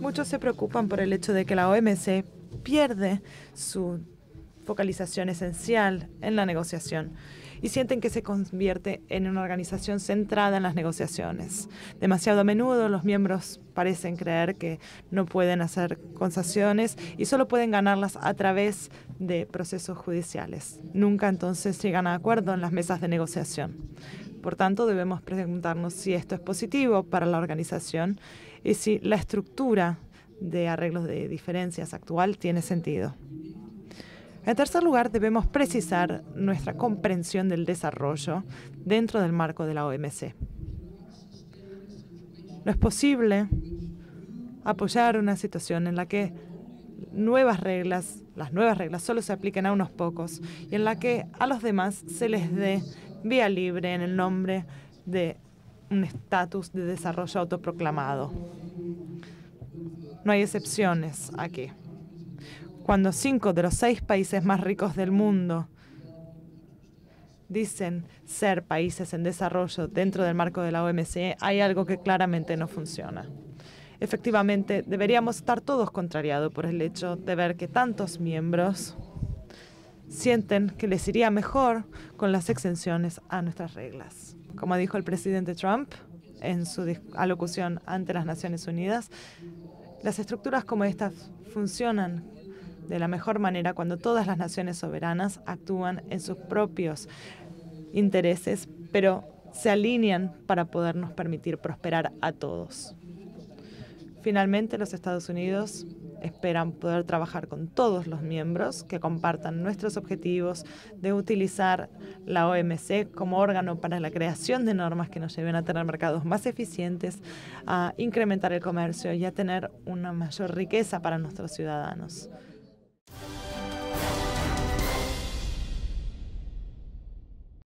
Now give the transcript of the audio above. Muchos se preocupan por el hecho de que la OMC pierde su focalización esencial en la negociación y sienten que se convierte en una organización centrada en las negociaciones. Demasiado a menudo los miembros parecen creer que no pueden hacer concesiones y solo pueden ganarlas a través de procesos judiciales. Nunca entonces llegan a acuerdo en las mesas de negociación. Por tanto, debemos preguntarnos si esto es positivo para la organización y si la estructura de arreglos de diferencias actual tiene sentido. En tercer lugar, debemos precisar nuestra comprensión del desarrollo dentro del marco de la OMC. No es posible apoyar una situación en la que las nuevas reglas solo se apliquen a unos pocos y en la que a los demás se les dé vía libre en el nombre de un estatus de desarrollo autoproclamado. No hay excepciones aquí. Cuando 5 de los 6 países más ricos del mundo dicen ser países en desarrollo dentro del marco de la OMC, hay algo que claramente no funciona. Efectivamente, deberíamos estar todos contrariados por el hecho de ver que tantos miembros sienten que les iría mejor con las exenciones a nuestras reglas. Como dijo el presidente Trump en su alocución ante las Naciones Unidas, las estructuras como estas funcionan de la mejor manera cuando todas las naciones soberanas actúan en sus propios intereses, pero se alinean para podernos permitir prosperar a todos. Finalmente, los Estados Unidos esperan poder trabajar con todos los miembros que compartan nuestros objetivos de utilizar la OMC como órgano para la creación de normas que nos lleven a tener mercados más eficientes, a incrementar el comercio y a tener una mayor riqueza para nuestros ciudadanos.